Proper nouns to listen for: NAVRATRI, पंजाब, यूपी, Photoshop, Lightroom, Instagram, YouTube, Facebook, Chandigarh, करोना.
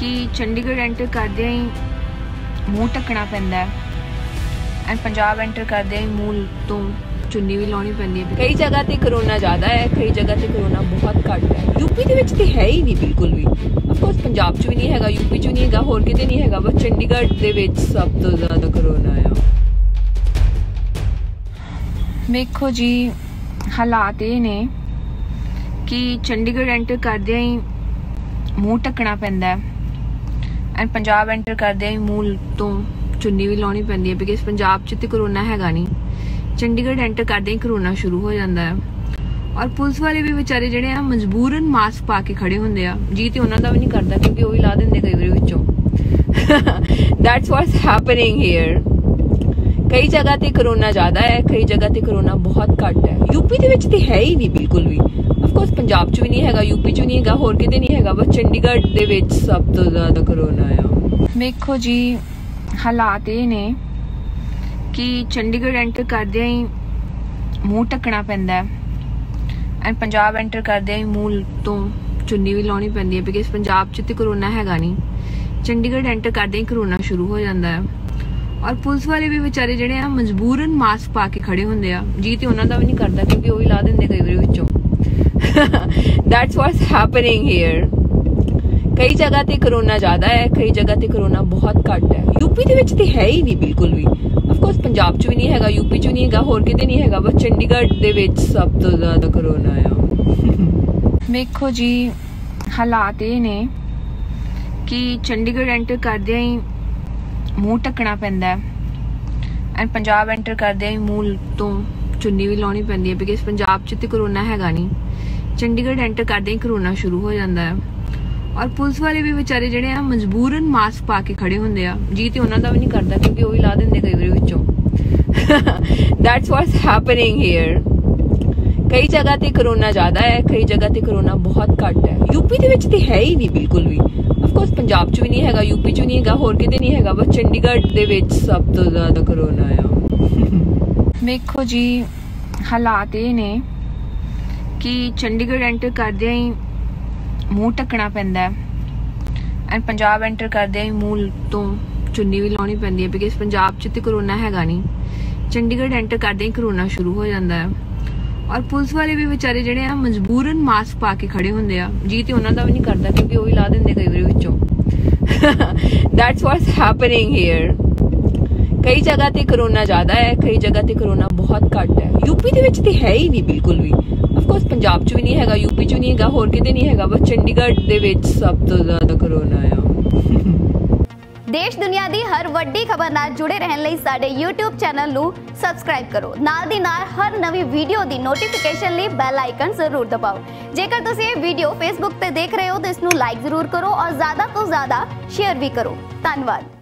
कि चंडीगढ़ एंटर करदे ही मूँह ढकना पैंदा है एंड पंजाब एंटर करदे ही मूँह तो चुन्नी भी लानी पैंदी है। कई जगह पर करोना ज़्यादा है, कई जगह पर करोना बहुत घट है। यूपी के विच ते है ही नहीं बिल्कुल भी, अफकोर्स पंजाब च भी नहीं है, यूपी च भी नहीं है, होर किते नहीं है, बस चंडीगढ़ के विच सब तो ज़्यादा करोना है। देखो जी हालात ये ने कि चंडीगढ़ एंटर करदे ही मूँह ढकना पैंदा है एंड पंजाब एंटर करदे ही मूँह तो चुन्नी भी लानी पैंदी है, बिकॉज पंजाब च तो करोना हैगा नहीं, चंडीगढ़ एंटर करदे ही करोना शुरू हो जाता है। और पुलिस वाले भी बेचारे जिहड़े आ मजबूरन मास्क पा के खड़े हुंदे आ जी, तो उन्होंने भी नहीं करता क्योंकि वो भी ला देंगे कई बार विचों। That's what's happening here. कई जगह पर करोना ज़्यादा है, कई जगह पर करोना बहुत घट है। यूपी के विच ते है ही नहीं बिल्कुल भी, अफकोर्स पंजाब च भी नहीं है, यूपी च नहीं है, होर किते नहीं है, बस चंडीगढ़ के विच सब तो ज़्यादा करोना है। देखो जी हालात ये ने कि चंडीगढ़ एंटर करदे ही मूँह ढकना पैंदा है एंड पंजाब एंटर करदे ही मूँह तो चुन्नी भी लानी पैंदी है, बिकॉज पंजाब च तो करोना हैगा नहीं, चंडीगढ़ एंटर करदे ही करोना शुरू हो जाता है। और पुलिस वाले भी बेचारे जिहड़े आ मजबूरन मास्क पा के खड़े हुंदे आ जी, तो उन्होंने भी नहीं करता क्योंकि वो भी ला देंगे कई बार विचों। That's what's happening here. कई जगह पर करोना ज़्यादा है, कई जगह पर करोना बहुत घट है। यूपी के विच ते है ही नहीं बिल्कुल भी, अफकोर्स पंजाब च भी नहीं है, यूपी च नहीं है, होर किते नहीं है, बस चंडीगढ़ के विच सब तो ज़्यादा करोना है। देखो जी हालात ये ने कि चंडीगढ़ एंटर करदे ही मूँह ढकना पैंदा है एंड पंजाब एंटर करदे ही मूँह तो चुन्नी भी लानी पैंदी है, बिकॉज पंजाब च तो करोना हैगा नहीं, चंडीगढ़ एंटर करदे ही करोना शुरू हो जाता है। और पुलिस वाले भी बेचारे जिहड़े आ मजबूरन मास्क पा के खड़े हुंदे आ जी, तो उन्होंने भी नहीं करता क्योंकि वो भी ला देंगे कई बार विचों। That's what's happening here. कई जगह पर करोना ज़्यादा है, कई जगह पर करोना बहुत घट है। यूपी के विच ते है ही नहीं बिल्कुल भी, अफकोर्स पंजाब च भी नहीं है, यूपी च नहीं है, होर किते नहीं है, बस चंडीगढ़ के विच सब तो ज़्यादा करोना है। देखो जी हालात ये ने कि चंडीगढ़ एंटर करदे ही मूँह ढकना पैंदा है एंड पंजाब एंटर करदे ही मूँह तो चुन्नी भी लानी पैंदी है, बिकॉज पंजाब च तो करोना हैगा नहीं, चंडीगढ़ एंटर करदे ही करोना शुरू हो जाता है। और पुलिस वाले भी बेचारे जिहड़े आ मजबूरन मास्क पा के खड़े हुंदे आ जी, तो उन्होंने भी नहीं करता क्योंकि वो भी ला देंगे कई बार विचों। That's what's happening here. कई जगह पर करोना ज़्यादा है, कई जगह पर करोना बहुत घट है। यूपी के विच ते है ही नहीं बिल्कुल भी, अफकोर्स पंजाब च भी नहीं है, यूपी च नहीं है, होर किते नहीं है, बस चंडीगढ़ के विच सब तो ज़्यादा करोना है। देश दुनिया की हर वड्डी खबर नाल जुड़े रहने लई साडे YouTube चैनल नू सबसक्राइब करो, नाल दी नाल हर नवी वीडियो की नोटिफिकेशन लिए बैल आइकन जरूर दबाओ। जेकर तुसी वीडियो फेसबुक ते देख रहे हो तो इसनू लाइक जरूर करो और ज़्यादा तो ज़्यादा शेयर भी करो। धन्यवाद।